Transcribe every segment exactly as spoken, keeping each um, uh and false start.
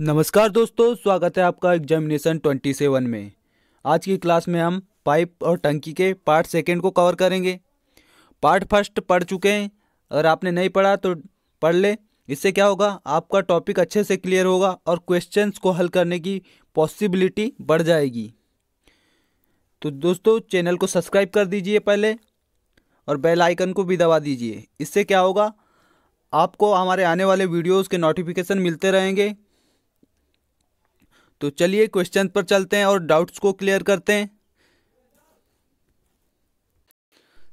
नमस्कार दोस्तों, स्वागत है आपका एग्जामिनेशन सत्ताईस में। आज की क्लास में हम पाइप और टंकी के पार्ट सेकंड को कवर करेंगे। पार्ट फर्स्ट पढ़ चुके हैं, अगर आपने नहीं पढ़ा तो पढ़ ले। इससे क्या होगा, आपका टॉपिक अच्छे से क्लियर होगा और क्वेश्चंस को हल करने की पॉसिबिलिटी बढ़ जाएगी। तो दोस्तों, चैनल को सब्सक्राइब कर दीजिए पहले और बेल आइकन को भी दबा दीजिए। इससे क्या होगा, आपको हमारे आने वाले वीडियोज़ के नोटिफिकेशन मिलते रहेंगे। तो चलिए क्वेश्चन पर चलते हैं और डाउट्स को क्लियर करते हैं।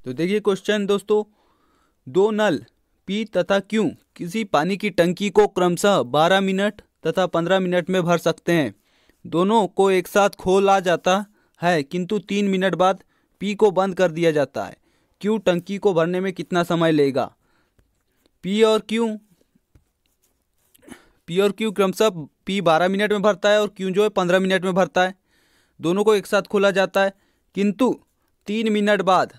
तो देखिए क्वेश्चन दोस्तों, दो नल पी तथा क्यू किसी पानी की टंकी को क्रमशः बारह मिनट तथा पंद्रह मिनट में भर सकते हैं। दोनों को एक साथ खोला जाता है, किंतु तीन मिनट बाद पी को बंद कर दिया जाता है। क्यू टंकी को भरने में कितना समय लेगा? पी और क्यू पी और क्यू क्रमशः पी बारह मिनट में भरता है और क्यू जो है पंद्रह मिनट में भरता है। दोनों को एक साथ खोला जाता है, किंतु तीन मिनट बाद,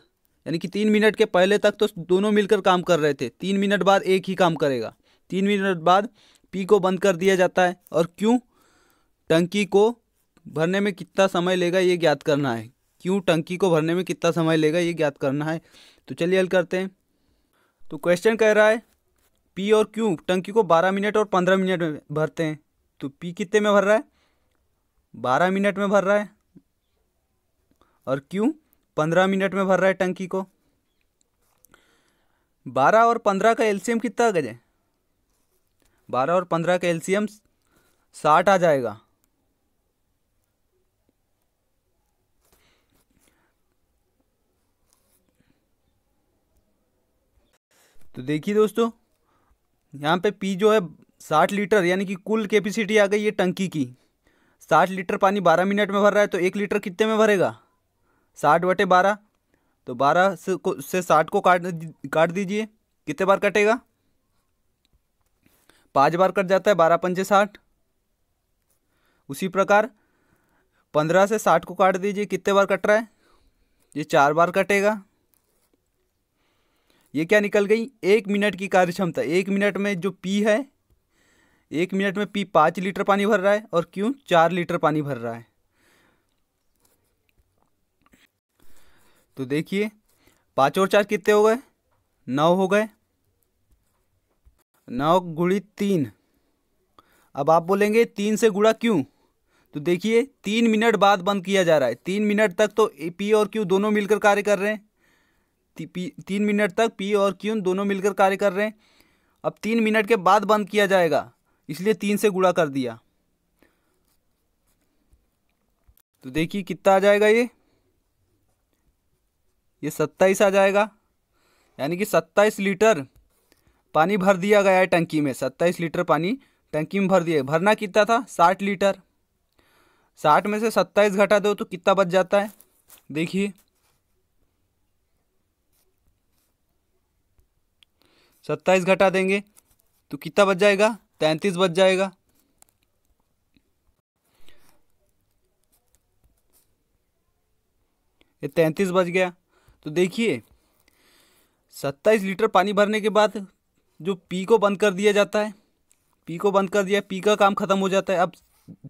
यानी कि तीन मिनट के पहले तक तो दोनों मिलकर काम कर रहे थे, तीन मिनट बाद एक ही काम करेगा। तीन मिनट बाद पी को बंद कर दिया जाता है और क्यू टंकी को भरने में कितना समय लेगा ये ज्ञात करना है। क्यू टंकी को भरने में कितना समय लेगा ये ज्ञात करना है। तो चलिए हल करते हैं। तो क्वेश्चन कह रहा है पी और क्यू टंकी को बारह मिनट और पंद्रह मिनट में भरते हैं। तो पी कितने में भर रहा है? बारह मिनट में भर रहा है और क्यू पंद्रह मिनट में भर रहा है टंकी को। बारह और पंद्रह का एलसीएम कितना आ गया? बारह और पंद्रह का एलसीएम साठ आ जाएगा। तो देखिए दोस्तों, यहाँ पे पी जो है साठ लीटर, यानी कि कुल कैपेसिटी आ गई है टंकी की। साठ लीटर पानी बारह मिनट में भर रहा है तो एक लीटर कितने में भरेगा? साठ बटे बारह। तो बारह से से साठ को काट काट दीजिए। कितने बार कटेगा? पाँच बार कट जाता है, बारह पंचे साठ। उसी प्रकार पंद्रह से साठ को काट दीजिए। कितने बार कट रहा है? ये चार बार कटेगा। ये क्या निकल गई? एक मिनट की कार्य क्षमता। एक मिनट में जो पी है, एक मिनट में पी पाँच लीटर पानी भर रहा है और क्यू चार लीटर पानी भर रहा है। तो देखिए पाँच और चार कितने हो गए? नौ हो गए। नौ गुड़ी तीन। अब आप बोलेंगे तीन से गुड़ा क्यों? तो देखिए तीन मिनट बाद बंद किया जा रहा है। तीन मिनट तक तो पी और क्यू दोनों मिलकर कार्य कर रहे हैं। ती, पी, तीन मिनट तक पी और क्यू दोनों मिलकर कार्य कर रहे हैं। अब तीन मिनट के बाद बंद किया जाएगा, इसलिए तीन से गुणा कर दिया। तो देखिए कितना आ जाएगा? ये ये सत्ताईस आ जाएगा, यानी कि सत्ताईस लीटर पानी भर दिया गया है टंकी में। सत्ताईस लीटर पानी टंकी में भर दिया। भरना कितना था? साठ लीटर। साठ में से सत्ताईस घटा दो तो कितना बच जाता है? देखिए सत्ताईस घटा देंगे तो कितना बच जाएगा? तैंतीस बच जाएगा। ये तैंतीस बच गया। तो देखिए सत्ताईस लीटर पानी भरने के बाद जो पी को बंद कर दिया जाता है, पी को बंद कर दिया, पी का काम खत्म हो जाता है। अब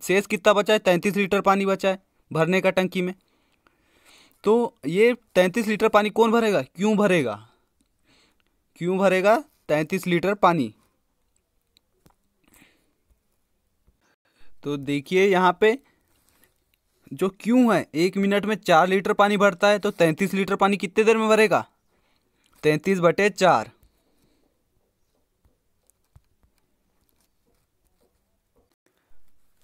शेष कितना बचा है? तैंतीस लीटर पानी बचा है भरने का टंकी में। तो ये तैंतीस लीटर पानी कौन भरेगा? क्यों भरेगा। क्यों भरेगा तैंतीस लीटर पानी। तो देखिए यहाँ पे जो क्यू है एक मिनट में चार लीटर पानी भरता है, तो तैंतीस लीटर पानी कितने देर में भरेगा? तैंतीस बटे चार।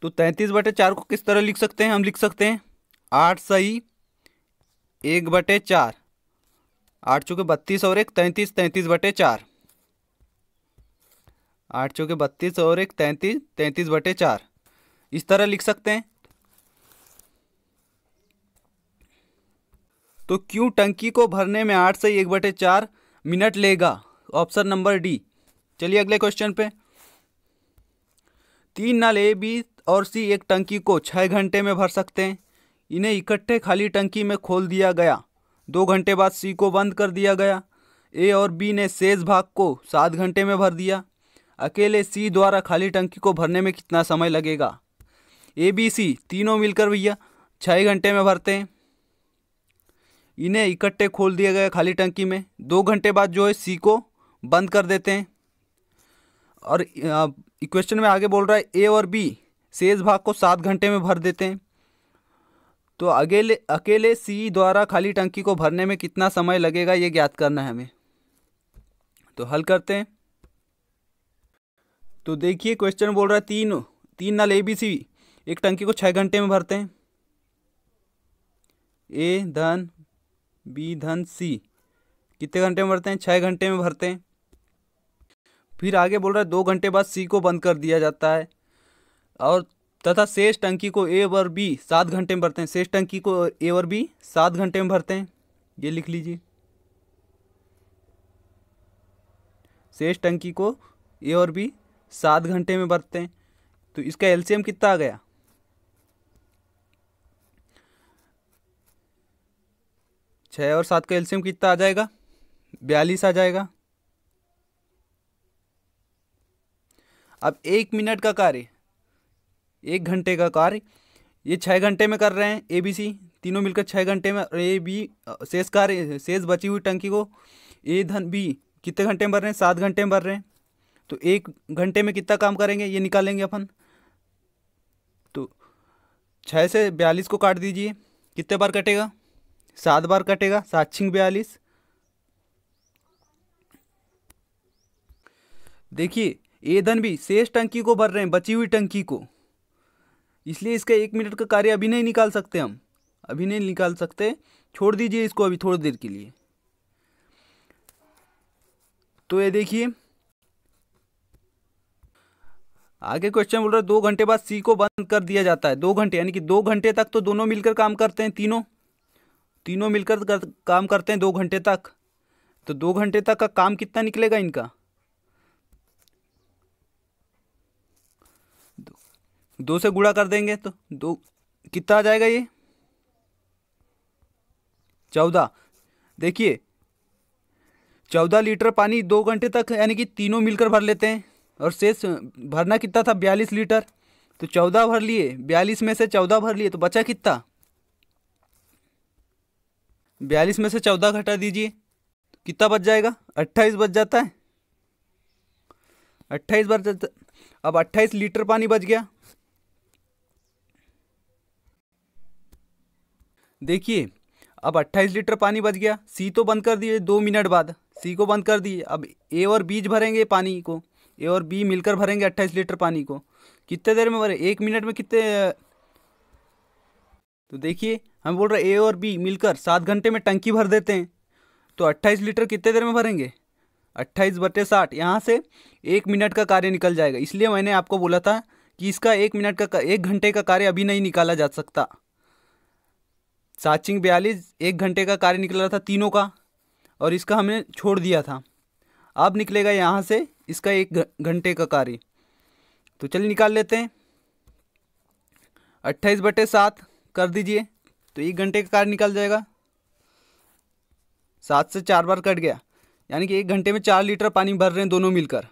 तो तैंतीस बटे चार को किस तरह लिख सकते हैं? हम लिख सकते हैं आठ सही एक बटे चार। आठ चौके बत्तीस और एक तैंतीस, तैंतीस बटे चार। आठ चौके बत्तीस और एक तैंतीस, तैंतीस बटे चार। इस तरह लिख सकते हैं। तो क्यू टंकी को भरने में आठ से एक बटे चार मिनट लेगा, ऑप्शन नंबर डी। चलिए अगले क्वेश्चन पे। तीन नल ए, बी और सी एक टंकी को छः घंटे में भर सकते हैं। इन्हें इकट्ठे खाली टंकी में खोल दिया गया। दो घंटे बाद सी को बंद कर दिया गया। ए और बी ने शेष भाग को सात घंटे में भर दिया। अकेले सी द्वारा खाली टंकी को भरने में कितना समय लगेगा? ए बी सी तीनों मिलकर भैया छः घंटे में भरते हैं। इन्हें इकट्ठे खोल दिया गया खाली टंकी में, दो घंटे बाद जो है सी को बंद कर देते हैं। और क्वेश्चन में आगे बोल रहा है ए और बी शेष भाग को सात घंटे में भर देते हैं। तो अकेले अकेले सी द्वारा खाली टंकी को भरने में कितना समय लगेगा ये ज्ञात करना है हमें। तो हल करते हैं। तो देखिए क्वेश्चन बोल रहा है तीन तीन नल ए बी सी एक टंकी को छः घंटे में भरते हैं। ए धन बी धन सी कितने घंटे में भरते हैं? छः घंटे में भरते हैं। फिर आगे बोल रहा है दो घंटे बाद सी को बंद कर दिया जाता है और तथा शेष टंकी को ए और बी सात घंटे में भरते हैं। शेष टंकी को ए और बी सात घंटे में भरते हैं, ये लिख लीजिए। शेष टंकी को ए और बी सात घंटे में भरते हैं। तो इसका एलसीएम कितना आ गया? छः और सात का एलसीएम कितना आ जाएगा? बयालीस आ जाएगा। अब एक मिनट का कार्य, एक घंटे का कार्य ये छः घंटे में कर रहे हैं ए बी सी तीनों मिलकर छः घंटे में। ए बी शेष कार्य शेष बची हुई टंकी को ए धन बी कितने घंटे में भर रहे हैं? सात घंटे में भर रहे हैं। तो एक घंटे में कितना काम करेंगे ये निकालेंगे अपन। तो छः से बयालीस को काट दीजिए, कितने बार कटेगा? सात बार कटेगा। सात छिंग बयालीस। देखिए ए धन बी शेष टंकी को भर रहे हैं, बची हुई टंकी को, इसलिए इसका एक मिनट का कार्य अभी नहीं निकाल सकते हम, अभी नहीं निकाल सकते। छोड़ दीजिए इसको अभी थोड़ी देर के लिए। तो ये देखिए आगे क्वेश्चन बोल रहा है दो घंटे बाद सी को बंद कर दिया जाता है। दो घंटे यानी कि दो घंटे तक तो दोनों मिलकर काम करते हैं, तीनों तीनों मिलकर कर, काम करते हैं दो घंटे तक। तो दो घंटे तक का काम कितना निकलेगा इनका? दो से गुणा कर देंगे तो दो कितना आ जाएगा? ये चौदह। देखिए चौदह लीटर पानी दो घंटे तक यानी कि तीनों मिलकर भर लेते हैं और शेष भरना कितना था? बयालीस लीटर। तो चौदह भर लिए, बयालीस में से चौदह भर लिए, तो बचा कितना? बयालीस में से चौदह घटा दीजिए, कितना बच जाएगा? अट्ठाईस बच जाता है। अट्ठाईस बच जाता अब अट्ठाईस लीटर पानी बच गया। देखिए अब अट्ठाईस लीटर पानी बच गया। सी तो बंद कर दिए दो मिनट बाद, सी को बंद कर दिए। अब ए और बी भरेंगे पानी को, ए और बी मिलकर भरेंगे अट्ठाईस लीटर पानी को। कितने देर में भरे? एक मिनट में कितने? तो देखिए हम बोल रहे ए और बी मिलकर सात घंटे में टंकी भर देते हैं। तो अट्ठाईस लीटर कितने देर में भरेंगे? अट्ठाईस बटे साठ। यहाँ से एक मिनट का कार्य निकल जाएगा, इसलिए मैंने आपको बोला था कि इसका एक मिनट का एक घंटे का कार्य अभी नहीं निकाला जा सकता। सात छिंग बयालीस एक घंटे का कार्य निकल रहा था तीनों का, और इसका हमने छोड़ दिया था। अब निकलेगा यहाँ से इसका एक घंटे का कार्य। तो चलिए निकाल लेते हैं। अट्ठाईस बटे सात कर दीजिए तो एक घंटे का कार्य निकल जाएगा। सात से चार बार कट गया, यानी कि एक घंटे में चार लीटर पानी भर रहे हैं दोनों मिलकर।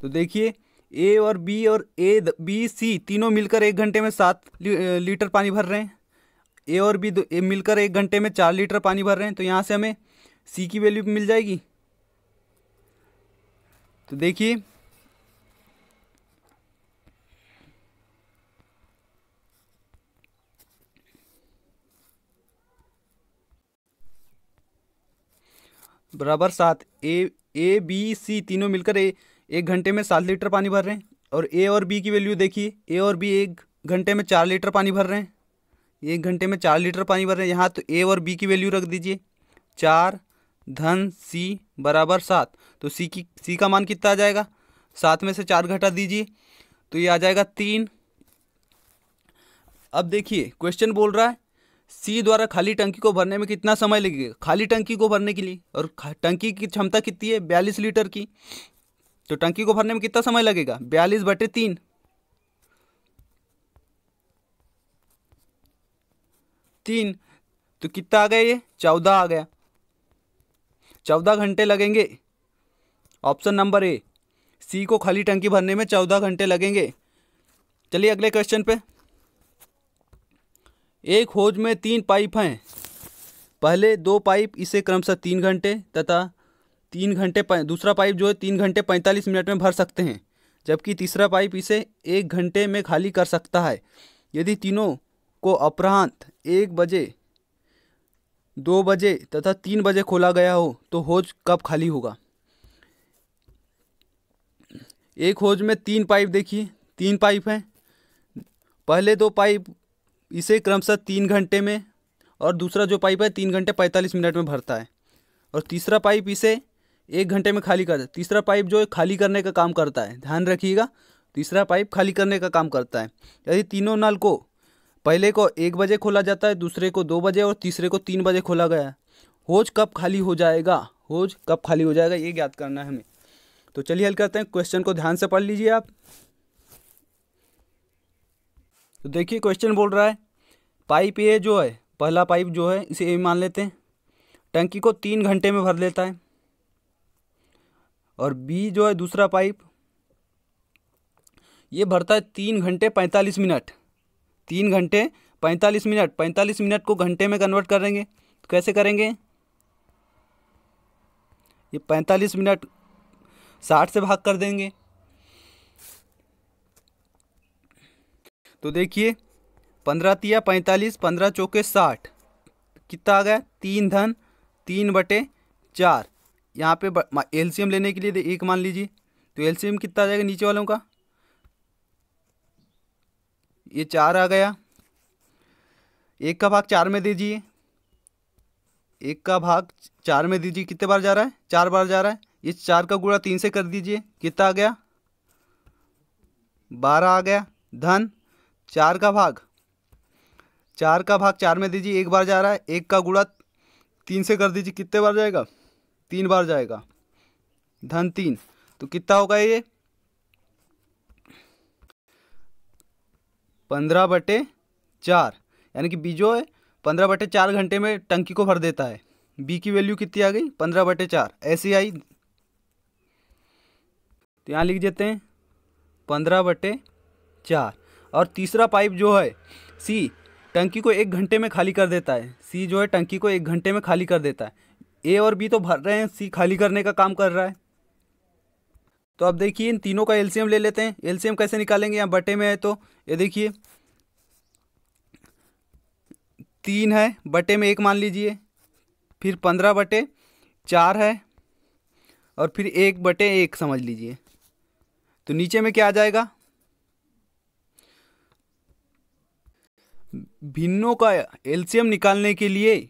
तो देखिए ए और बी और ए बी सी तीनों मिलकर एक घंटे में सात लीटर पानी भर रहे हैं। ए और बी दो ए मिलकर एक घंटे में चार लीटर पानी भर रहे हैं। तो यहाँ से हमें सी की वैल्यू मिल जाएगी। तो देखिए बराबर सात ए ए बी सी तीनों मिलकर ए एक घंटे में सात लीटर पानी भर रहे हैं। और ए और बी की वैल्यू देखिए, ए और बी एक घंटे में चार लीटर पानी भर रहे हैं, एक घंटे में चार लीटर पानी भर रहे हैं। यहाँ तो ए और बी की वैल्यू रख दीजिए चार धन सी बराबर सात। तो सी की सी का मान कितना आ जाएगा? सात में से चार घटा दीजिए तो ये आ जाएगा तीन। अब देखिए क्वेश्चन बोल रहा है सी द्वारा खाली टंकी को भरने में कितना समय लगेगा? खाली टंकी को भरने के लिए, और टंकी की क्षमता कितनी है? बयालीस लीटर की। तो टंकी को भरने में कितना समय लगेगा? बयालीस बटे तीन। तीन तो कितना आ गया? ये चौदह आ गया। चौदह घंटे लगेंगे ऑप्शन नंबर ए, सी को खाली टंकी भरने में चौदह घंटे लगेंगे। चलिए अगले क्वेश्चन पे। एक होज में तीन पाइप हैं, पहले दो पाइप इसे क्रमशः तीन घंटे तथा तीन घंटे दूसरा पाइप जो है तीन घंटे पैंतालीस मिनट में भर सकते हैं, जबकि तीसरा पाइप इसे एक घंटे में खाली कर सकता है। यदि तीनों को अपराह्न एक बजे, दो बजे तथा तीन बजे खोला गया हो तो होज कब खाली होगा। एक होज में तीन पाइप, देखिए तीन पाइप हैं, पहले दो पाइप इसे क्रमशः तीन घंटे में और दूसरा जो पाइप है तीन घंटे पैंतालीस मिनट में भरता है और तीसरा पाइप इसे एक घंटे में खाली करता है। तीसरा पाइप जो है खाली करने का काम करता है, ध्यान रखिएगा, तीसरा पाइप खाली करने का काम करता है। यदि तीनों नल को पहले को एक बजे खोला जाता है, दूसरे को दो बजे और तीसरे को तीन बजे खोला गया है, होज कब खाली हो जाएगा, होज कब खाली हो जाएगा ये ज्ञात करना है हमें। तो चलिए हल करते हैं, क्वेश्चन को ध्यान से पढ़ लीजिए आप। तो देखिए क्वेश्चन बोल रहा है पाइप ए जो है, पहला पाइप जो है इसे ए मान लेते हैं, टंकी को तीन घंटे में भर लेता है और बी जो है दूसरा पाइप ये भरता है तीन घंटे पैंतालीस मिनट, तीन घंटे पैंतालीस मिनट, पैंतालीस मिनट को घंटे में कन्वर्ट करेंगे तो कैसे करेंगे, ये पैंतालीस मिनट साठ से भाग कर देंगे। तो देखिए पंद्रह तिया पैंतालीस, पंद्रह चौके साठ, कितना आ गया तीन धन तीन बटे चार। यहाँ पे एलसीएम लेने के लिए एक मान लीजिए, तो एलसीएम कितना आ जाएगा नीचे वालों का, ये चार आ गया, एक का भाग चार में दीजिए, एक का भाग चार में दीजिए, कितने बार जा रहा है, चार बार जा रहा है, ये चार का गुणा तीन से कर दीजिए, कितना आ गया बारह आ गया, धन चार का भाग, चार का भाग चार में दीजिए, एक बार जा रहा है, एक का गुणा तीन से कर दीजिए, कितने बार जाएगा तीन बार जाएगा, धन तीन, तो कितना होगा ये पंद्रह बटे चार, यानी कि बी जो है पंद्रह बटे चार घंटे में टंकी को भर देता है। बी की वैल्यू कितनी आ गई पंद्रह बटे चार, ऐसी आई, तो यहाँ लिख देते हैं पंद्रह बटे चार। और तीसरा पाइप जो है सी टंकी को एक घंटे में खाली कर देता है, सी जो है टंकी को एक घंटे में खाली कर देता है। ए और बी तो भर रहे हैं, सी खाली करने का काम कर रहा है। तो अब देखिए इन तीनों का एलसीएम ले लेते हैं, एलसीएम कैसे निकालेंगे, यहाँ बटे में है तो ये देखिए तीन है बटे में एक मान लीजिए, फिर पंद्रह बटे चार है और फिर एक बटे एक समझ लीजिए, तो नीचे में क्या आ जाएगा, भिन्नों का एलसीएम निकालने के लिए,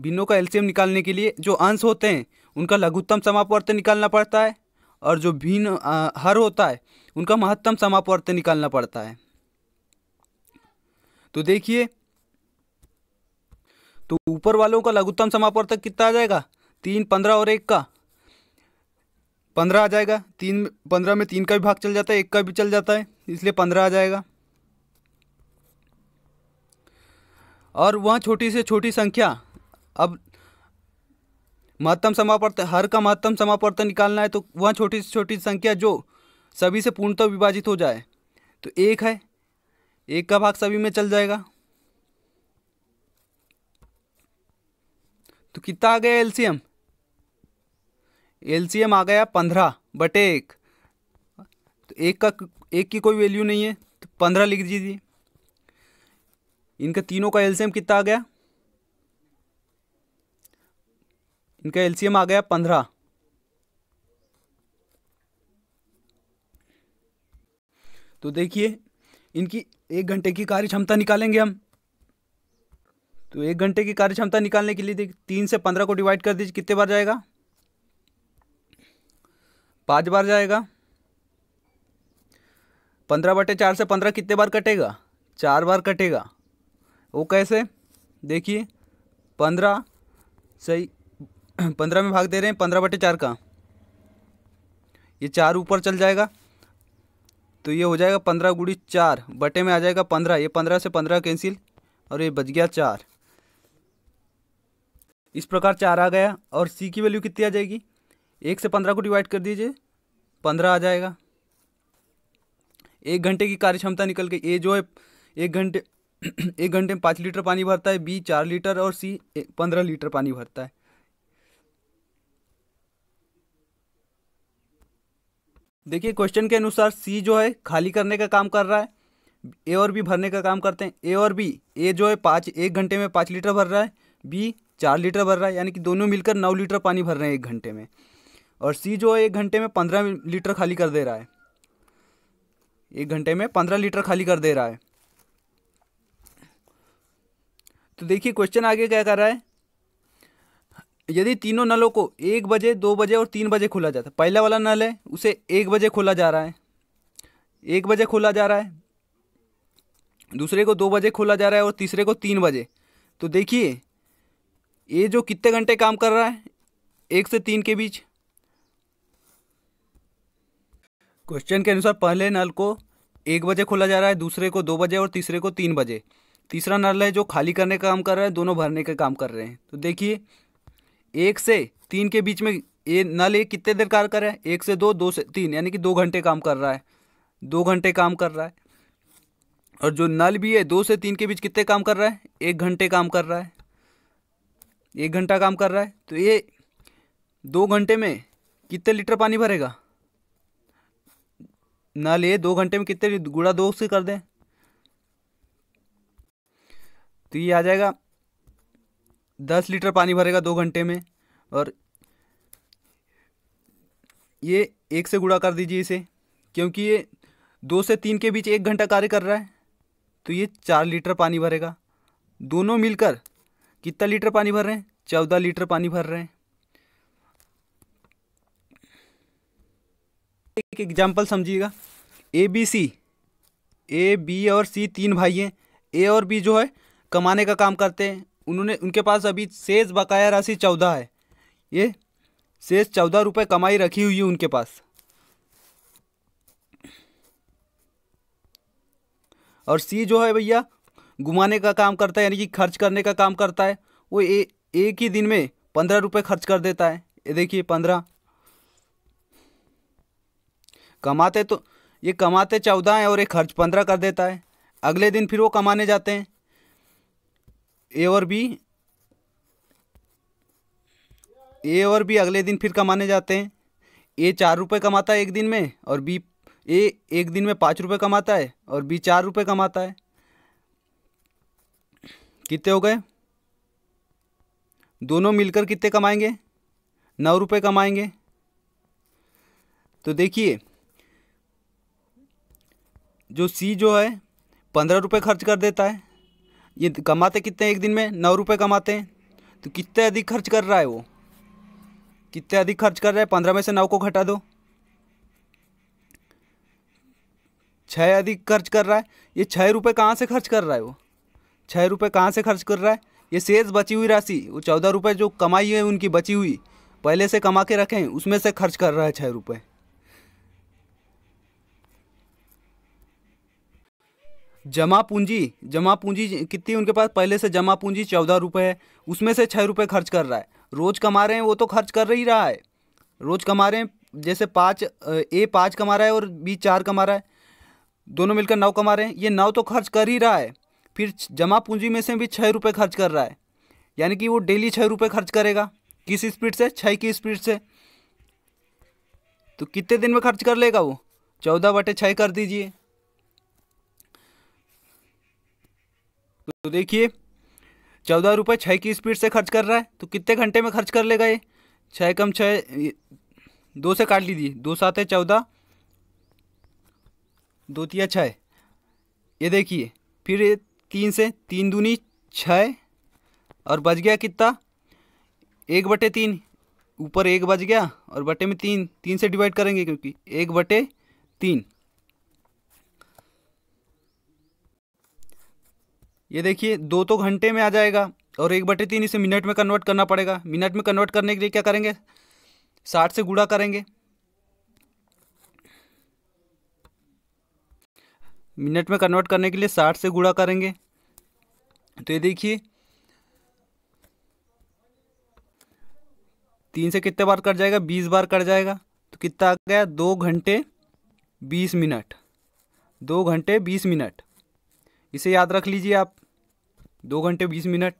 भिन्नों का एलसीएम निकालने के लिए जो अंश होते हैं उनका लघुत्तम समापवर्तन निकालना पड़ता है और जो भिन्न हर होता है उनका महत्तम समापवर्तन निकालना पड़ता है। तो देखिए तो ऊपर वालों का लघुत्तम समापवर्तन कितना आ जाएगा, तीन पंद्रह और एक का पंद्रह आ जाएगा, तीन पंद्रह में तीन का भी भाग चल जाता है, एक का भी चल जाता है, इसलिए पंद्रह आ जाएगा। और वहाँ छोटी से छोटी संख्या, अब महत्तम समापवर्तन हर का महत्तम समापवर्तन निकालना है, तो वह छोटी से छोटी संख्या जो सभी से पूर्णतः विभाजित हो जाए, तो एक है, एक का भाग सभी में चल जाएगा, तो कितना आ गया एलसीएम, एलसीएम आ गया पंद्रह बटे एक, तो एक का एक की कोई वैल्यू नहीं है तो पंद्रह लिख दीजिए। इनका तीनों का एलसीएम कितना आ गया, इनका एलसीएम आ गया पंद्रह। तो देखिए इनकी एक घंटे की कार्य क्षमता निकालेंगे हम, तो एक घंटे की कार्य क्षमता निकालने के लिए तीन से पंद्रह को डिवाइड कर दीजिए, कितने बार जाएगा पाँच बार जाएगा, पंद्रह बटे चार से पंद्रह कितने बार कटेगा चार बार कटेगा, वो कैसे देखिए पंद्रह सही पंद्रह में भाग दे रहे हैं, पंद्रह बटे चार का ये चार ऊपर चल जाएगा, तो ये हो जाएगा पंद्रह गुड़ी चार बटे में आ जाएगा पंद्रह, ये पंद्रह से पंद्रह कैंसिल और ये बच गया चार, इस प्रकार चार आ गया। और सी की वैल्यू कितनी आ जाएगी, एक से पंद्रह को डिवाइड कर दीजिए, पंद्रह आ जाएगा। एक घंटे की कार्य क्षमता निकल के, ए जो है एक घंटे एक घंटे में पाँच लीटर पानी भरता है, बी चार लीटर और सी पंद्रह लीटर पानी भरता है। देखिए क्वेश्चन के अनुसार सी जो है खाली करने का काम कर रहा है, ए और बी भरने का काम करते हैं। ए और बी, ए जो है पाँच एक घंटे में पाँच लीटर भर रहा है, बी चार लीटर भर रहा है, यानी कि दोनों मिलकर नौ लीटर पानी भर रहे हैं एक घंटे में। और सी जो है एक घंटे में पंद्रह लीटर खाली कर दे रहा है, एक घंटे में पंद्रह लीटर खाली कर दे रहा है। तो देखिए क्वेश्चन आगे क्या कर रहा है, यदि तीनों नलों को एक बजे, दो बजे और तीन बजे खोला जाता है। पहला वाला नल है उसे एक बजे खोला जा रहा है, एक बजे खोला जा रहा है, दूसरे को दो बजे खोला जा रहा है और तीसरे को तीन बजे। तो देखिए ये जो कितने घंटे काम कर रहा है, एक से तीन के बीच। क्वेश्चन के अनुसार पहले नल को एक बजे खोला जा रहा है, दूसरे को दो बजे और तीसरे को तीन बजे। तीसरा नल है जो खाली करने का काम कर रहा है, दोनों भरने का काम कर रहे हैं। तो देखिए एक से तीन के बीच में ये नल एक कितने देर कार्य कर रहा है, एक से दो, दो से तीन, यानी कि दो घंटे काम कर रहा है, दो घंटे काम कर रहा है। और जो नल भी है दो से तीन के बीच कितने काम कर रहा है, एक घंटे काम कर रहा है, एक घंटा काम कर रहा है। तो ये दो घंटे में कितने लीटर पानी भरेगा, नल ये दो घंटे में कितने गुणा दो से कर दें तो ये आ जाएगा दस लीटर पानी भरेगा दो घंटे में। और ये एक से गुणा कर दीजिए इसे, क्योंकि ये दो से तीन के बीच एक घंटा कार्य कर रहा है, तो ये चार लीटर पानी भरेगा। दोनों मिलकर कितना लीटर पानी भर रहे हैं, चौदह लीटर पानी भर रहे हैं। एक एग्जाम्पल समझिएगा, A B C, A B और सी तीन भाई हैं। ए और बी जो है कमाने का काम करते हैं, उन्होंने उनके पास अभी शेष बकाया राशि चौदह है, ये शेष चौदह रुपये कमाई रखी हुई है उनके पास। और सी जो है भैया घुमाने का काम करता है, यानी कि खर्च करने का काम करता है। वो ए, एक ही दिन में पंद्रह रुपये खर्च कर देता है। ये देखिए पंद्रह कमाते, तो ये कमाते चौदह हैं और ये खर्च पंद्रह कर देता है। अगले दिन फिर वो कमाने जाते हैं, ए और बी, ए और बी अगले दिन फिर कमाने जाते हैं। ए चार रुपये कमाता है एक दिन में, और बी ए एक दिन में पाँच रुपये कमाता है और बी चार रुपये कमाता है। कितने हो गए, दोनों मिलकर कितने कमाएंगे, नौ रुपये कमाएंगे। तो देखिए जो सी जो है पंद्रह रुपये खर्च कर देता है, ये कमाते कितने हैं एक दिन में, नौ रुपये कमाते हैं। तो कितने अधिक खर्च कर रहा है, वो कितने अधिक खर्च कर रहा है, पंद्रह में से नौ को घटा दो, छः अधिक खर्च कर रहा है। ये छः रुपये कहाँ से खर्च कर रहा है, वो छः रुपये कहाँ से खर्च कर रहा है, ये शेष बची हुई राशि, वो चौदह रुपये जो कमाई है उनकी बची हुई पहले से कमा के रखे हैं, उसमें से खर्च कर रहा है छः रुपये। जमा पूंजी, जमा पूंजी कितनी उनके पास, पहले से जमा पूंजी चौदह रुपये है, उसमें से छः रुपये खर्च कर रहा है। रोज़ कमा रहे हैं वो तो खर्च कर ही रहा है, रोज़ कमा रहे हैं, जैसे पाँच, ए पाँच कमा रहा है और बी चार कमा रहा है, दोनों मिलकर नौ कमा रहे हैं, ये नौ तो खर्च कर ही रहा है। फिर जमा पूंजी में से भी छः रुपये खर्च कर रहा है, यानी कि वो डेली छः रुपये खर्च करेगा। किस स्पीड से, छः की स्पीड से। तो कितने दिन में खर्च कर लेगा वो, चौदह बटे छः कर दीजिए। तो देखिए चौदह रुपये छः की स्पीड से खर्च कर रहा है, तो कितने घंटे में खर्च कर लेगा ये, छः कम छः दो से काट लीजिए, दो सात है चौदह, दो तिया छः। ये देखिए फिर ये तीन से, तीन दूनी छः और बच गया कितना, एक बटे तीन, ऊपर एक बच गया और बटे में तीन, तीन से डिवाइड करेंगे क्योंकि एक बटे तीन। ये देखिए दो तो घंटे में आ जाएगा और एक बटे तीन इसे मिनट में कन्वर्ट करना पड़ेगा। मिनट में कन्वर्ट करने के लिए क्या करेंगे, साठ से गुणा करेंगे। मिनट में कन्वर्ट करने के लिए साठ से गुणा करेंगे। तो ये देखिए तीन से कितने बार कट जाएगा, बीस बार कट जाएगा। तो कितना आ गया, दो घंटे बीस मिनट, दो घंटे बीस मिनट। इसे याद रख लीजिए आप, दो घंटे बीस मिनट।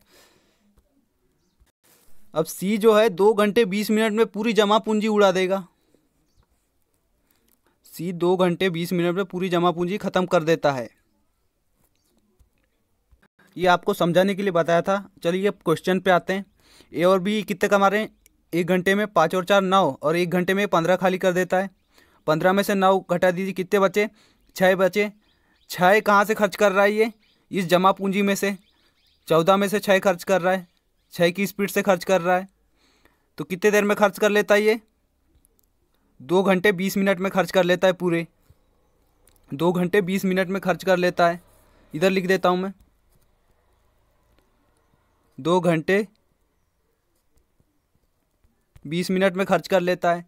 अब सी जो है दो घंटे बीस मिनट में पूरी जमा पूंजी उड़ा देगा। सी दो घंटे बीस मिनट में पूरी जमा पूंजी खत्म कर देता है। ये आपको समझाने के लिए बताया था। चलिए अब क्वेश्चन पे आते हैं। ए और बी कितने कमा रहे हैं, एक घंटे में पाँच और चार नौ, और एक घंटे में पंद्रह खाली कर देता है। पंद्रह में से नौ घटा दीजिए, कितने बचे, छः बचे। छः कहाँ से खर्च कर रहा है ये, इस जमा पूंजी में से। चौदह में से छः खर्च कर रहा है, छः की स्पीड से खर्च कर रहा है। तो कितने देर में खर्च कर लेता है ये, दो घंटे बीस मिनट में खर्च कर लेता है पूरे, दो घंटे बीस मिनट में खर्च कर लेता है। इधर लिख देता हूँ मैं, दो घंटे बीस मिनट में खर्च कर लेता है।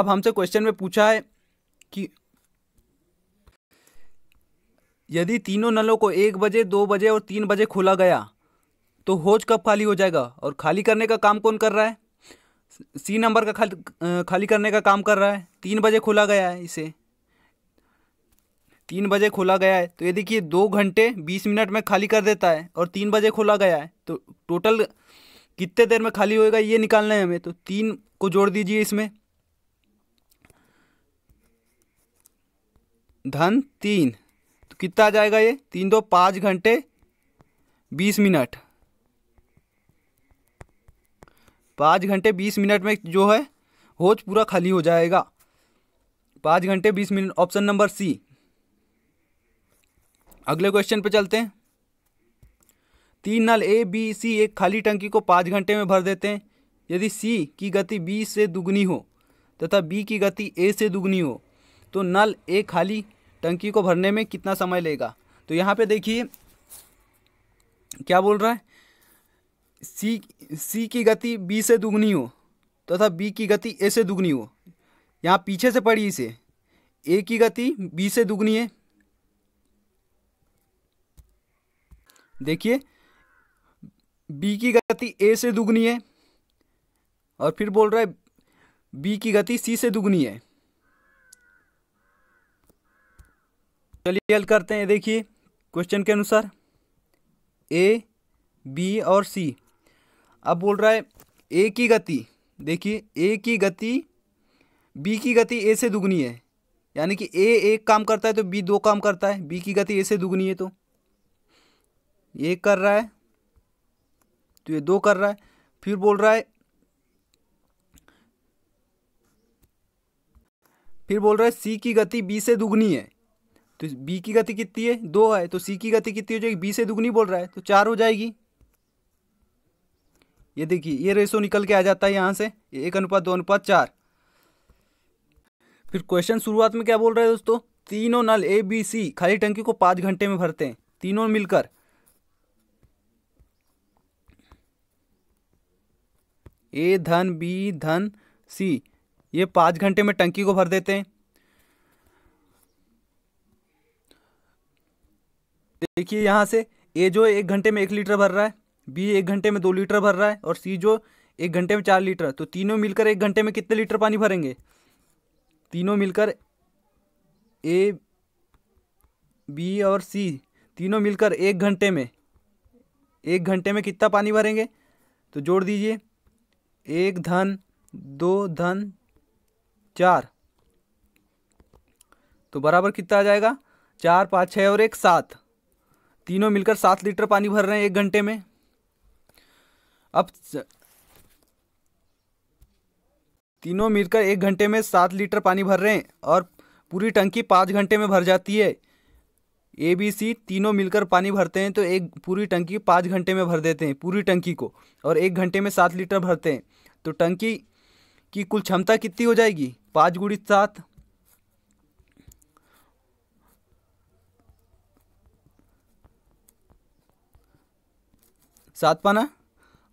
अब हमसे क्वेश्चन में पूछा है कि यदि तीनों नलों को एक बजे, दो बजे और तीन बजे खोला गया तो होज कब खाली हो जाएगा, और खाली करने का काम कौन कर रहा है, सी नंबर का खाली खाली करने का काम कर रहा है। तीन बजे खोला गया है, इसे तीन बजे खोला गया है। तो ये देखिए दो घंटे बीस मिनट में खाली कर देता है, और तीन बजे खोला गया है। तो टोटल कितने देर में खाली होएगा ये निकालना है हमें। तो तीन को जोड़ दीजिए इसमें, धन तीन, तो कितना आ जाएगा ये, तीन दो पाँच घंटे बीस मिनट। पाँच घंटे बीस मिनट में जो है होज पूरा खाली हो जाएगा, पाँच घंटे बीस मिनट, ऑप्शन नंबर सी। अगले क्वेश्चन पे चलते हैं। तीन नल ए, बी, सी एक खाली टंकी को पाँच घंटे में भर देते हैं। यदि सी की गति बी से दुगनी हो तथा बी की गति ए से दुगनी हो तो नल ए खाली टंकी को भरने में कितना समय लेगा। तो यहाँ पे देखिए क्या बोल रहा है, सी सी की गति बी से दुगनी हो तथा बी की गति ए से दुगनी हो। यहाँ पीछे से पढ़िए इसे, ए की गति बी से दुगनी है, देखिए बी की गति ए से दुगनी है, और फिर बोल रहा है बी की गति सी से दुगनी है। चलिए हल करते हैं। देखिए क्वेश्चन के अनुसार ए, बी और सी। अब बोल रहा है ए की गति, देखिए ए की गति बी की गति ए से दुगनी है, यानी कि ए एक काम करता है तो बी दो काम करता है। बी की गति ए से दुगनी है तो एक कर रहा है, तो ये दो कर रहा है। फिर बोल रहा है फिर बोल रहा है सी की गति बी से दुगनी है, तो बी की गति कितनी है, दो है। तो सी की गति कितनी हो जाएगी, बी से दुगनी बोल रहा है, तो चार हो जाएगी। ये देखिए ये रेशो निकल के आ जाता है यहाँ से, एक अनुपात दो अनुपात चार। फिर क्वेश्चन शुरुआत में क्या बोल रहा है दोस्तों, तीनों नल ए, बी, सी खाली टंकी को पाँच घंटे में भरते हैं, तीनों मिलकर। ए धन बी धन सी ये पाँच घंटे में टंकी को भर देते हैं। देखिए यहाँ से ए जो है एक घंटे में एक लीटर भर रहा है, बी एक घंटे में दो लीटर भर रहा है, और सी जो एक घंटे में चार लीटर। तो तीनों मिलकर एक घंटे में कितने लीटर पानी भरेंगे, तीनों मिलकर ए, बी और सी तीनों मिलकर एक घंटे में एक घंटे में कितना पानी भरेंगे। तो जोड़ दीजिए, एक धन दो धन चार, तो बराबर कितना आ जाएगा, चार पाँच छः और एक सात, तीनों मिलकर सात लीटर पानी भर रहे हैं एक घंटे में। अब तीनों मिलकर एक घंटे में सात लीटर पानी भर रहे हैं और पूरी टंकी पाँच घंटे में भर जाती है। ए, बी, सी तीनों मिलकर पानी भरते हैं तो एक पूरी टंकी पाँच घंटे में भर देते हैं पूरी टंकी को, और एक घंटे में सात लीटर भरते हैं। तो टंकी की कुल क्षमता कितनी हो जाएगी, पाँच गुड़ी सात, सात पाना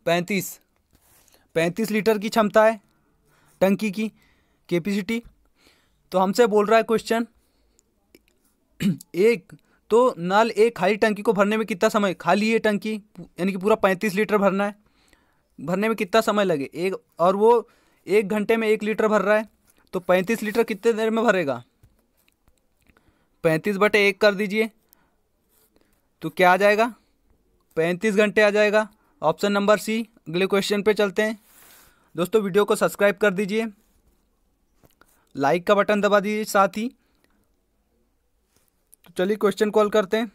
पैंतीस, पैंतीस लीटर की क्षमता है टंकी की कैपेसिटी। तो हमसे बोल रहा है क्वेश्चन, एक तो नल एक खाली टंकी को भरने में कितना समय, खाली है टंकी यानी कि पूरा पैंतीस लीटर भरना है, भरने में कितना समय लगे, एक और वो एक घंटे में एक लीटर भर रहा है तो पैंतीस लीटर कितने देर में भरेगा, पैंतीस बटे एक कर दीजिए तो क्या आ जाएगा, पैंतीस घंटे आ जाएगा, ऑप्शन नंबर सी। अगले क्वेश्चन पे चलते हैं। दोस्तों वीडियो को सब्सक्राइब कर दीजिए, लाइक का बटन दबा दीजिए साथ ही। तो चलिए क्वेश्चन कॉल करते हैं।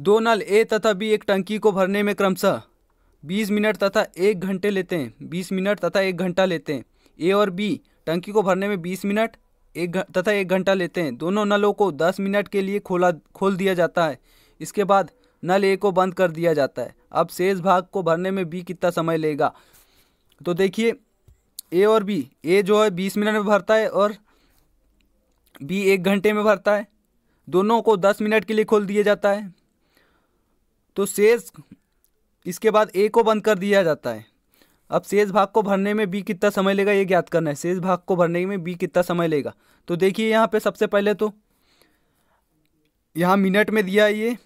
दो नल ए तथा बी एक टंकी को भरने में क्रमशः बीस मिनट तथा एक घंटे लेते हैं, बीस मिनट तथा एक घंटा लेते हैं। ए और बी टंकी को भरने में बीस मिनट एक तथा एक घंटा लेते हैं। दोनों नलों को दस मिनट के लिए खोला खोल दिया जाता है। इसके बाद नल ए को बंद कर दिया जाता है। अब शेष भाग को भरने में बी कितना समय लेगा। तो देखिए ए और बी, ए जो है बीस मिनट में भरता है और बी एक घंटे में भरता है। दोनों को दस मिनट के लिए खोल दिया जाता है तो शेष, इसके बाद ए को बंद कर दिया जाता है। अब शेष भाग को भरने में बी कितना समय लेगा ये ज्ञात करना है। शेष भाग को भरने में बी कितना समय लेगा, तो देखिए यहाँ पे सबसे पहले तो यहाँ मिनट में दिया है। ये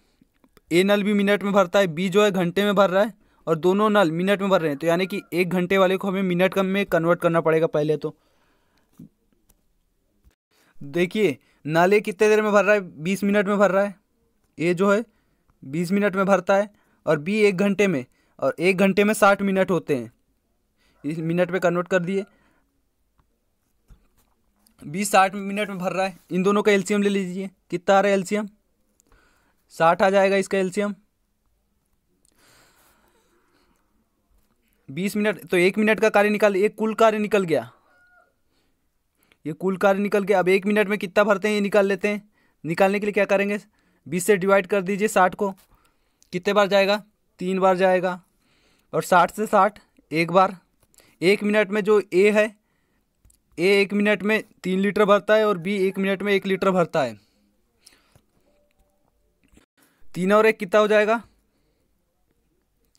ए नल भी मिनट में भरता है, बी जो है घंटे में भर रहा है और दोनों नल मिनट में भर रहे हैं। तो यानी कि एक घंटे वाले को हमें मिनट कम में कन्वर्ट करना पड़ेगा पहले। तो देखिए नल ए कितने देर में भर रहा है, बीस मिनट में भर रहा है। ए जो है बीस मिनट में भरता है और बी एक घंटे में, और एक घंटे में साठ मिनट होते हैं। इस मिनट पे कन्वर्ट कर दिए, बी साठ मिनट में भर रहा है। इन दोनों का एलसीएम ले लीजिए, कितना आ रहा है एलसीएम, साठ आ जाएगा इसका एलसीएम। बीस मिनट तो एक मिनट का कार्य निकाल, एक कुल कार्य निकल गया, ये कुल कार्य निकल गया। अब एक मिनट में कितना भरते हैं ये निकाल लेते हैं। निकालने के लिए क्या करेंगे, बीस से डिवाइड कर दीजिए साठ को। कितने बार जाएगा, तीन बार जाएगा, और साठ से साठ एक बार। एक मिनट में जो ए है, ए एक मिनट में तीन लीटर भरता है और बी एक मिनट में एक लीटर भरता है। तीन और एक कितना हो जाएगा,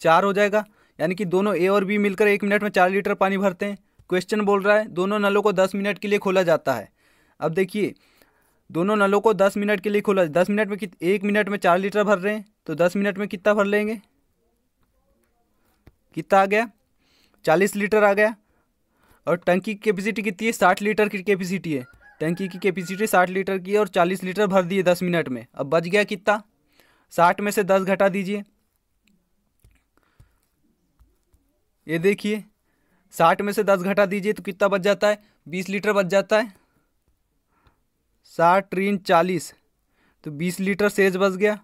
चार हो जाएगा। यानी कि दोनों ए और बी मिलकर एक मिनट में चार लीटर पानी भरते हैं। क्वेश्चन बोल रहा है दोनों नलों को दस मिनट के लिए खोला जाता है। अब देखिए दोनों नलों को दस मिनट के लिए खोला, दस मिनट में कित, एक मिनट में चार लीटर भर रहे हैं तो दस मिनट में कितना भर लेंगे, कितना आ गया, चालीस लीटर आ गया। और टंकी की कैपेसिटी कितनी है, साठ लीटर की कैपेसिटी है। टंकी की कैपेसिटी साठ लीटर की है और चालीस लीटर भर दिए दस मिनट में। अब बच गया कितना, साठ में से दस घटा दीजिए। ये देखिए साठ में से दस घटा दीजिए तो कितना बच जाता है, बीस लीटर बच जाता है। साठ ऋण चालीस तो बीस लीटर शेष बच गया।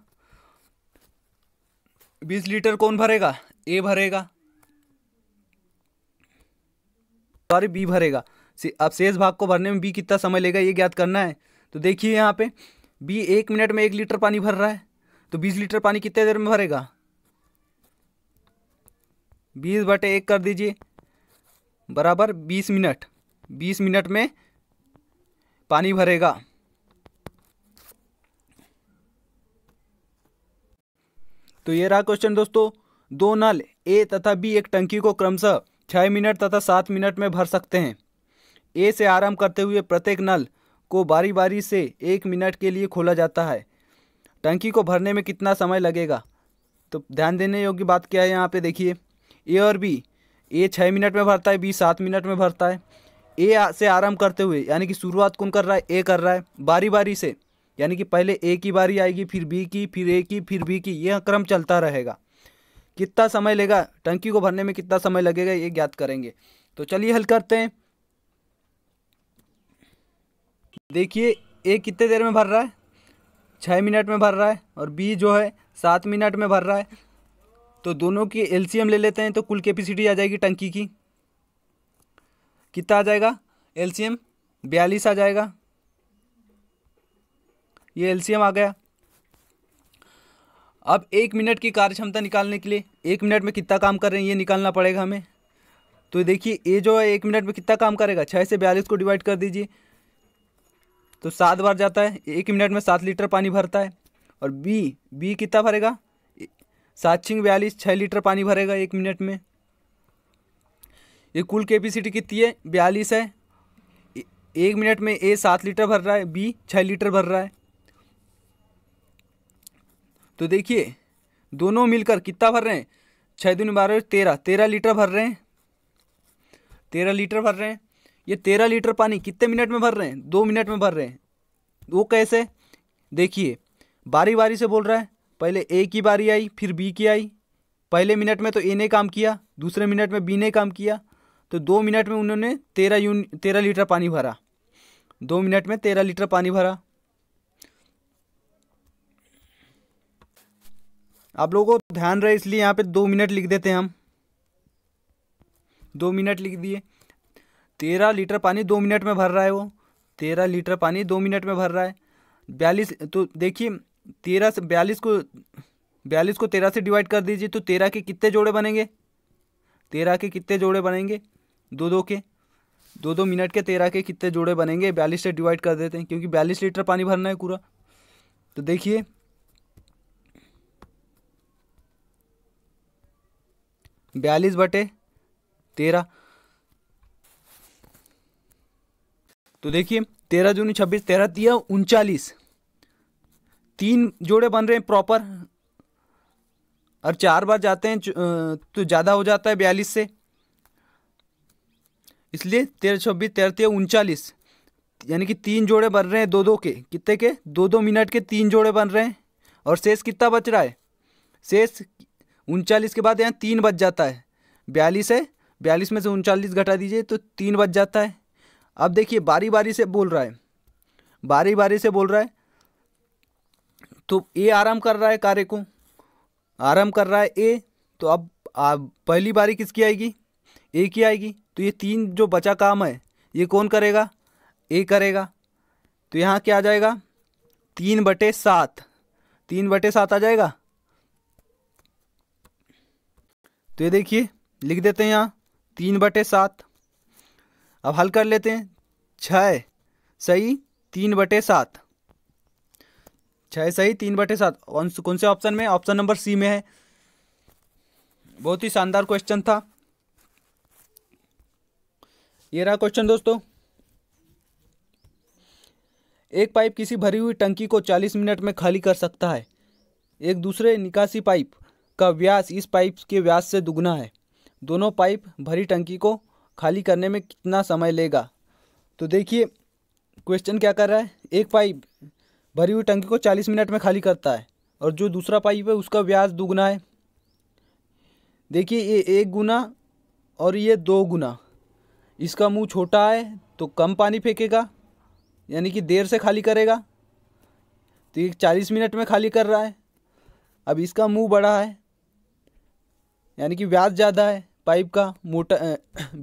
बीस लीटर कौन भरेगा, ए भरेगा, सॉरी बी भरेगा। अब शेष भाग को भरने में बी कितना समय लेगा ये ज्ञात करना है। तो देखिए यहाँ पे बी एक मिनट में एक लीटर पानी भर रहा है तो बीस लीटर पानी कितने देर में भरेगा, बीस बटे एक कर दीजिए बराबर बीस मिनट। बीस मिनट में पानी भरेगा। तो ये रहा क्वेश्चन दोस्तों। दो नल ए तथा बी एक टंकी को क्रमशः छः मिनट तथा सात मिनट में भर सकते हैं। ए से आरंभ करते हुए प्रत्येक नल को बारी बारी से एक मिनट के लिए खोला जाता है। टंकी को भरने में कितना समय लगेगा। तो ध्यान देने योग्य बात क्या है यहाँ पे देखिए, ए और बी, ए छः मिनट में भरता है, बी सात मिनट में भरता है। ए से आरंभ करते हुए यानी कि शुरुआत कौन कर रहा है, ए कर रहा है। बारी बारी से यानी कि पहले ए की बारी आएगी, फिर बी की, फिर ए की, फिर बी की, यह क्रम चलता रहेगा। कितना समय लेगा, टंकी को भरने में कितना समय लगेगा ये ज्ञात करेंगे। तो चलिए हल करते हैं। देखिए ए कितने देर में भर रहा है, छः मिनट में भर रहा है और बी जो है सात मिनट में भर रहा है। तो दोनों की एलसीएम ले लेते हैं तो कुल कैपेसिटी आ जाएगी टंकी की, कितना आ जाएगा एलसीएम, बयालीस आ जाएगा। ये एलसीएम आ गया। अब एक मिनट की कार्य क्षमता निकालने के लिए एक मिनट में कितना काम कर रहे हैं ये निकालना पड़ेगा हमें। तो देखिए ए जो है एक मिनट में कितना काम करेगा, छः से बयालीस को डिवाइड कर दीजिए तो सात बार जाता है। एक मिनट में सात लीटर पानी भरता है। और बी बी कितना भरेगा, सात छिंग बयालीस, छः लीटर पानी भरेगा एक मिनट में। ये कुल कैपेसिटी कितनी है, बयालीस है। एक मिनट में ए सात लीटर भर रहा है, बी छः लीटर भर रहा है। तो देखिए दोनों मिलकर कितना भर रहे हैं, छः दूनी बारह, तेरह तेरह लीटर भर रहे हैं, तेरह लीटर भर रहे हैं। ये तेरह लीटर पानी कितने मिनट में भर रहे हैं? दो मिनट में भर रहे हैं। वो कैसे? देखिए बारी बारी से बोल रहा है, पहले ए की बारी आई फिर बी की आई। पहले मिनट में तो ए ने काम किया, दूसरे मिनट में बी ने काम किया, तो दो मिनट में उन्होंने तेरह यून तेरह लीटर पानी भरा, दो मिनट में तेरह लीटर पानी भरा। आप लोगों को ध्यान रहे इसलिए यहाँ पे दो मिनट लिख देते हैं हम, दो मिनट लिख दिए। तेरह लीटर पानी दो मिनट में भर रहा है, वो तेरह लीटर पानी दो मिनट में भर रहा है। बयालीस, तो देखिए तेरह से बयालीस को बयालीस को तेरह से डिवाइड कर दीजिए तो तेरह के कितने जोड़े बनेंगे? तेरह के कितने जोड़े बनेंगे? दो दो के, दो दो मिनट के तेरह के कितने जोड़े बनेंगे? बयालीस से डिवाइड कर देते हैं क्योंकि बयालीस लीटर पानी भरना है पूरा। तो देखिए बयालीस बटे तेरह, तो देखिए तेरह दूनी छब्बीस, तेरह दिया उनचालीस, तीन जोड़े बन रहे हैं प्रॉपर। और चार बार जाते हैं तो ज़्यादा हो जाता है बयालीस से, इसलिए तेरह छब्बीस तेरह तेरह उनचालीस, यानी कि तीन जोड़े बन रहे हैं दो दो के। कितने के? दो दो मिनट के तीन जोड़े बन रहे हैं। और शेष कितना बच रहा है? शेष उनचालीस के बाद यहाँ तीन बच जाता है, बयालीस है, बयालीस में से उनचालीस घटा दीजिए तो तीन बच जाता है। अब देखिए बारी बारी से बोल रहा है, बारी बारी से बोल रहा है, तो ए आराम कर रहा है, कार्य को आराम कर रहा है ए। तो अब पहली बारी किसकी आएगी? ए की आएगी। तो ये तीन जो बचा काम है ये कौन करेगा? ए करेगा। तो यहाँ क्या आ जाएगा? तीन बटे सात, तीन बटे सात आ जाएगा। तो ये देखिए लिख देते हैं यहाँ तीन बटे सात। अब हल कर लेते हैं, छः सही तीन बटे सात, छः सही तीन बटे सात। कौन से ऑप्शन में? ऑप्शन नंबर सी में है। बहुत ही शानदार क्वेश्चन था। ये रहा क्वेश्चन दोस्तों। एक पाइप किसी भरी हुई टंकी को चालीस मिनट में खाली कर सकता है। एक दूसरे निकासी पाइप का व्यास इस पाइप के व्यास से दुगना है। दोनों पाइप भरी टंकी को खाली करने में कितना समय लेगा? तो देखिए क्वेश्चन क्या कर रहा है, एक पाइप भरी हुई टंकी को चालीस मिनट में खाली करता है और जो दूसरा पाइप है उसका व्यास दुगना है। देखिए ये एक गुना और ये दो गुना, इसका मुंह छोटा है तो कम पानी फेंकेगा, यानी कि देर से खाली करेगा। तो ये चालीस मिनट में खाली कर रहा है। अब इसका मुंह बड़ा है यानी कि व्यास ज़्यादा है, पाइप का मोटा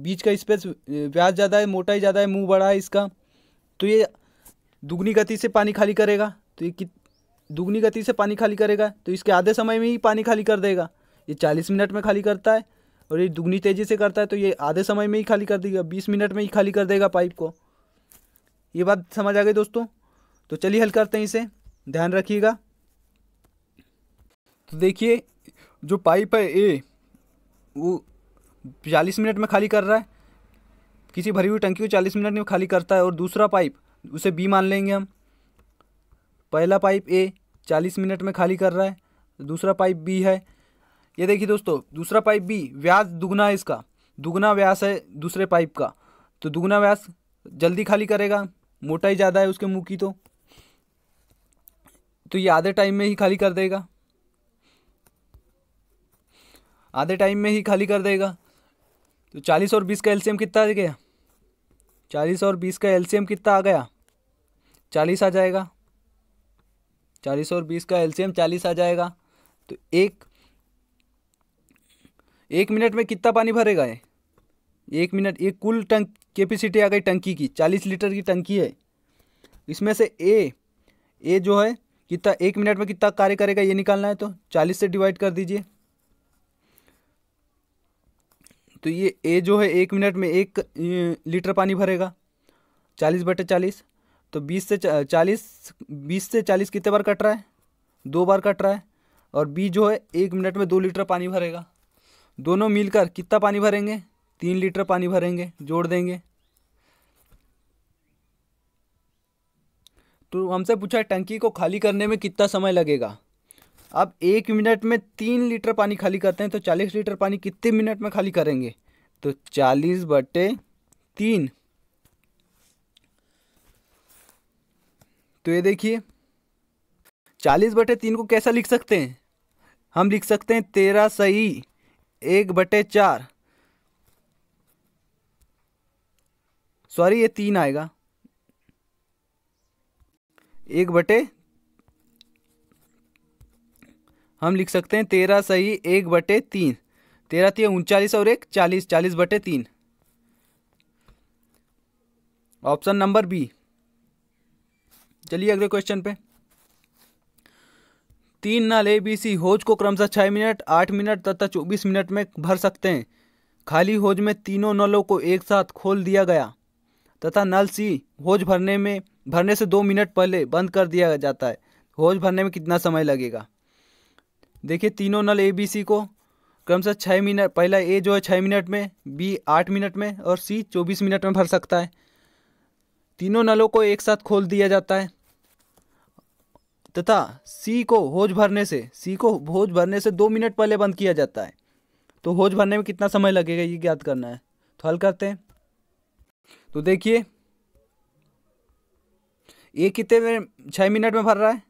बीच का स्पेस व्यास ज़्यादा है, मोटाई ज़्यादा है, मुंह बड़ा है इसका। तो ये दुगनी गति से पानी खाली करेगा, तो ये कित दुगनी गति से पानी खाली करेगा तो इसके आधे समय में ही पानी खाली कर देगा। ये चालीस मिनट में खाली करता है और ये दुगनी तेज़ी से करता है तो ये आधे समय में ही खाली कर देगा, बीस मिनट में ही खाली कर देगा पाइप को। ये बात समझ आ गई दोस्तों। तो चलिए हल करते हैं इसे, ध्यान रखिएगा। तो देखिए जो पाइप है ए वो चालीस मिनट में खाली कर रहा है, किसी भरी हुई टंकी को चालीस मिनट में खाली करता है। और दूसरा पाइप, उसे बी मान लेंगे हम, पहला पाइप ए चालीस मिनट में खाली कर रहा है, दूसरा पाइप बी है। ये देखिए दोस्तों दूसरा पाइप बी व्यास दुगना है, इसका दुगना व्यास है दूसरे पाइप का, तो दुगना व्यास जल्दी खाली करेगा, मोटाई ज़्यादा है उसके मुँह की, तो तो ये आधे टाइम में ही खाली कर देगा, आधे टाइम में ही खाली कर देगा। तो चालीस और बीस का एलसीएम कितना आ गया? चालीस और बीस का एलसीएम कितना आ गया? चालीस आ जाएगा। चालीस और बीस का एलसीएम चालीस आ जाएगा। तो एक एक मिनट में कितना पानी भरेगा है? एक मिनट, एक कुल टंक कैपेसिटी आ गई टंकी की, चालीस लीटर की टंकी है। इसमें से ए ए जो है कितना एक मिनट में कितना कार्य करेगा ये निकालना है, तो चालीस से डिवाइड कर दीजिए। तो ये ए जो है एक मिनट में एक लीटर पानी भरेगा, चालीस बटे चालीस, तो बीस से चालीस, बीस से चालीस कितने बार कट रहा है? दो बार कट रहा है। और बी जो है एक मिनट में दो लीटर पानी भरेगा। दोनों मिलकर कितना पानी भरेंगे? तीन लीटर पानी भरेंगे, जोड़ देंगे। तो हमसे पूछा है टंकी को खाली करने में कितना समय लगेगा, अब एक मिनट में तीन लीटर पानी खाली करते हैं तो चालीस लीटर पानी कितने मिनट में खाली करेंगे, तो चालीस बटे तीन। तो ये देखिए चालीस बटे तीन को कैसा लिख सकते हैं, हम लिख सकते हैं तेरह सही एक बटे चार, सॉरी ये तीन आएगा, एक बटे हम लिख सकते हैं तेरह सही एक बटे तीन, तेरह तीन उनचालीस और एक चालीस, चालीस बटे तीन, ऑप्शन नंबर बी। चलिए अगले क्वेश्चन पे। तीन नल ए बी सी होज को क्रमशः छः मिनट आठ मिनट तथा चौबीस मिनट में भर सकते हैं, खाली होज में तीनों नलों को एक साथ खोल दिया गया तथा नल सी होज भरने में भरने से दो मिनट पहले बंद कर दिया जाता है, होज भरने में कितना समय लगेगा। देखिए तीनों नल ए बी सी को क्रमशः छः मिनट, पहला ए जो है छः मिनट में, बी आठ मिनट में और सी चौबीस मिनट में भर सकता है। तीनों नलों को एक साथ खोल दिया जाता है तथा सी को होज भरने से सी को होज भरने से दो मिनट पहले बंद किया जाता है, तो होज भरने में कितना समय लगेगा ये ज्ञात करना है, तो हल करते हैं। तो देखिए ये कितने छः मिनट में भर रहा है,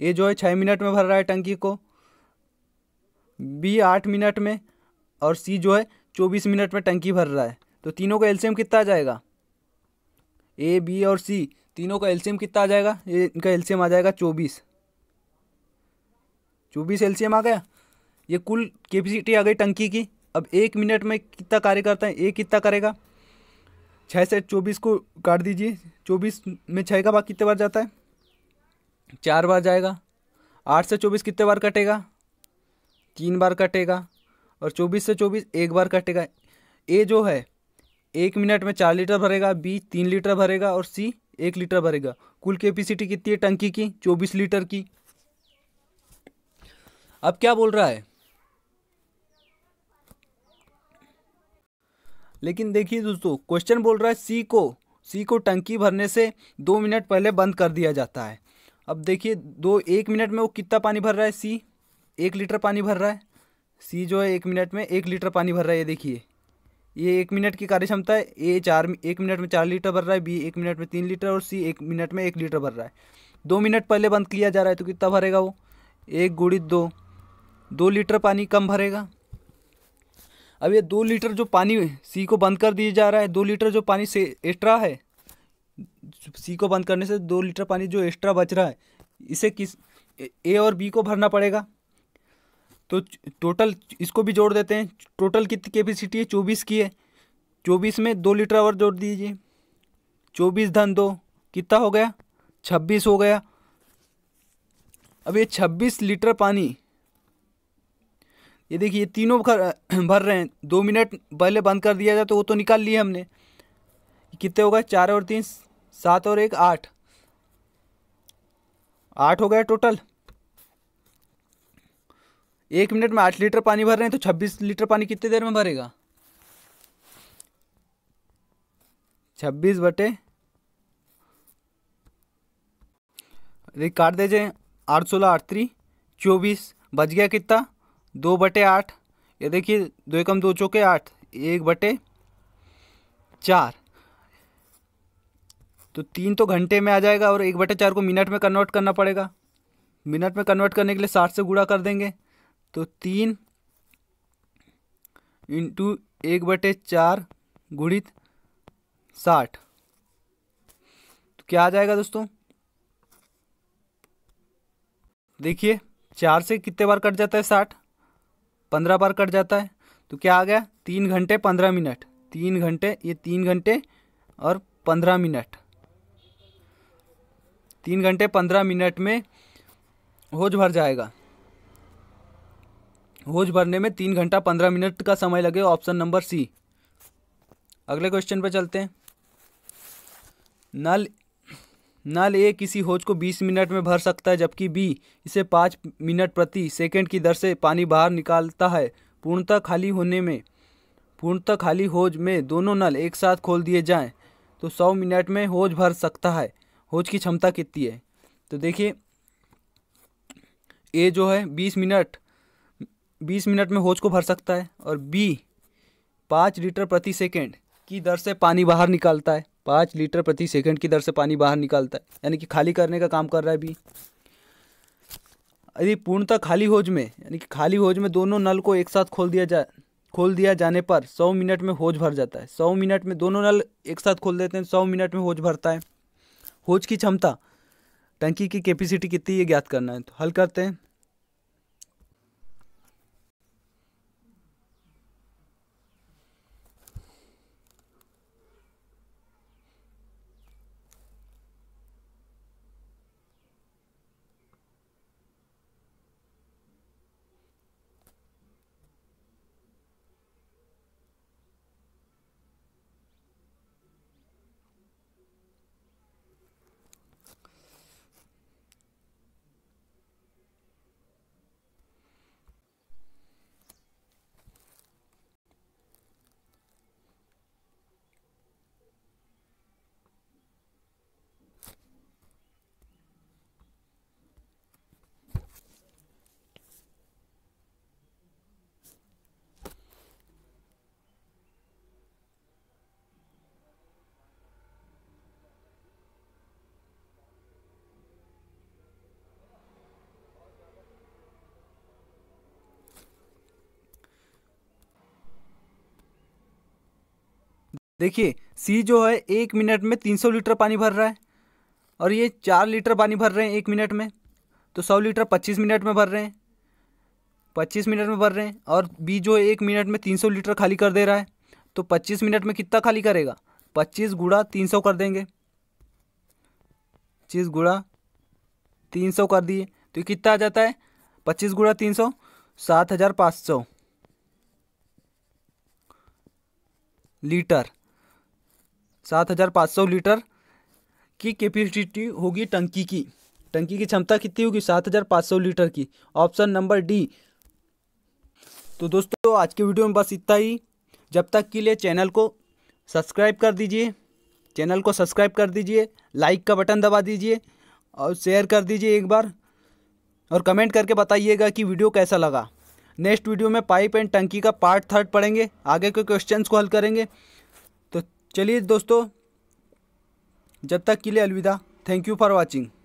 ये जो है छः मिनट में भर रहा है टंकी को, बी आठ मिनट में और सी जो है चौबीस मिनट में टंकी भर रहा है। तो तीनों का एलसीएम कितना आ जाएगा, ए बी और सी तीनों का एलसीएम कितना आ जाएगा, ये इनका एलसीएम आ जाएगा चौबीस, चौबीस एलसीएम आ गया। ये कुल कैपेसिटी आ गई टंकी की। अब एक मिनट में कितना कार्य करता है, ए कितना करेगा, छः से चौबीस को काट दीजिए, चौबीस में छः का भाग कितने बार जाता है, चार बार जाएगा। आठ से चौबीस कितने बार कटेगा, तीन बार कटेगा और चौबीस से चौबीस एक बार कटेगा। ए जो है एक मिनट में चार लीटर भरेगा, बी तीन लीटर भरेगा और सी एक लीटर भरेगा। कुल कैपेसिटी कितनी है टंकी की, चौबीस लीटर की। अब क्या बोल रहा है, लेकिन देखिए दोस्तों क्वेश्चन बोल रहा है सी को सी को टंकी भरने से दो मिनट पहले बंद कर दिया जाता है। अब देखिए दो एक मिनट में वो कितना पानी भर रहा है, सी एक लीटर पानी भर रहा है, सी जो है एक मिनट में एक लीटर पानी भर रहा है। ये देखिए ये एक मिनट की कार्य क्षमता है, ए चार एक मिनट में चार लीटर भर रहा है, बी एक मिनट में तीन लीटर और सी एक मिनट में एक लीटर भर रहा है। दो मिनट पहले बंद किया जा रहा है तो कितना भरेगा वो, एक गुणित दो, दो लीटर पानी कम भरेगा। अब ये दो लीटर जो पानी सी को बंद कर दिया जा रहा है, दो लीटर जो पानी से एक्स्ट्रा है, सी को बंद करने से दो लीटर पानी जो एक्स्ट्रा बच रहा है इसे किस ए और बी को भरना पड़ेगा। तो टोटल इसको भी जोड़ देते हैं, टोटल कितनी कैपेसिटी है, चौबीस की है, चौबीस में दो लीटर और जोड़ दीजिए, चौबीस धन दो कितना हो गया, छब्बीस हो गया। अब ये छब्बीस लीटर पानी, ये देखिए तीनों भर रहे हैं, दो मिनट पहले बंद कर दिया जाए तो वो तो निकाल लिए हमने, कितने हो गए, चार और तीन सात और एक आठ, आठ हो गया टोटल। एक मिनट में आठ लीटर पानी भर रहे हैं तो छब्बीस लीटर पानी कितने देर में भरेगा, छब्बीस बटे काट दीजिए आठ सोलह आठ त्री चौबीस, बच गया कितना, दो बटे आठ। ये देखिए दो एकम दो चौके आठ, एक बटे चार, तो तीन तो घंटे में आ जाएगा और एक बटे चार को मिनट में कन्वर्ट करना पड़ेगा। मिनट में कन्वर्ट करने के लिए साठ से गुणा कर देंगे तो तीन इंटू एक बटे चार गुणित साठ, तो क्या आ जाएगा दोस्तों, देखिए चार से कितने बार कट जाता है, साठ, पंद्रह बार कट जाता है, तो क्या आ गया, तीन घंटे पंद्रह मिनट, तीन घंटे ये तीन घंटे और पंद्रह मिनट, तीन घंटे पंद्रह मिनट में होज भर जाएगा। होज भरने में तीन घंटा पंद्रह मिनट का समय लगे, ऑप्शन नंबर सी। अगले क्वेश्चन पर चलते हैं। नल नल ए किसी होज को बीस मिनट में भर सकता है जबकि बी इसे पाँच मिनट प्रति सेकंड की दर से पानी बाहर निकालता है। पूर्णतः खाली होने में पूर्णतः खाली होज में दोनों नल एक साथ खोल दिए जाएं तो सौ मिनट में होज भर सकता है। होज की क्षमता कितनी है, तो देखिए ए जो है बीस मिनट बीस मिनट में होज को भर सकता है, और बी पाँच लीटर प्रति सेकंड की दर से पानी बाहर निकालता है, पाँच लीटर प्रति सेकंड की दर से पानी बाहर निकालता है, यानी कि खाली करने का काम कर रहा है बी। यदि पूर्णतः खाली होज में यानी कि खाली होज में दोनों नल को एक साथ खोल दिया जाए खोल दिया जाने पर सौ मिनट में होज भर जाता है। सौ मिनट में दोनों नल एक साथ खोल देते हैं, सौ मिनट में होज भरता है। होज की क्षमता, टंकी की कैपेसिटी कितनी ये ज्ञात करना है, तो हल करते हैं। देखिए सी जो है एक मिनट में तीन सौ लीटर पानी भर रहा है, और ये चार लीटर पानी भर रहे हैं एक मिनट में, तो सौ लीटर पच्चीस मिनट में भर रहे हैं पच्चीस मिनट में भर रहे हैं और बी जो है एक मिनट में तीन सौ लीटर खाली कर दे रहा है, तो पच्चीस मिनट में कितना खाली करेगा, पच्चीस गुणा तीन सौ कर देंगे, पच्चीस गुणा तीन सौ कर दिए तो कितना आ जाता है, पच्चीस गुणा तीन सौ सात हज़ार पाँच सौ लीटर सात हज़ार पाँच सौ लीटर की कैपेसिटी होगी टंकी की। टंकी की क्षमता कितनी होगी, सात हज़ार पाँच सौ लीटर की, ऑप्शन नंबर डी। तो दोस्तों आज के वीडियो में बस इतना ही, जब तक के लिए चैनल को सब्सक्राइब कर दीजिए चैनल को सब्सक्राइब कर दीजिए, लाइक का बटन दबा दीजिए और शेयर कर दीजिए एक बार, और कमेंट करके बताइएगा कि वीडियो कैसा लगा। नेक्स्ट वीडियो में पाइप एंड टंकी का पार्ट थर्ड पढ़ेंगे, आगे के क्वेश्चंस को हल करेंगे। तो चलिए दोस्तों, जब तक के लिए अलविदा, थैंक यू फॉर वाचिंग।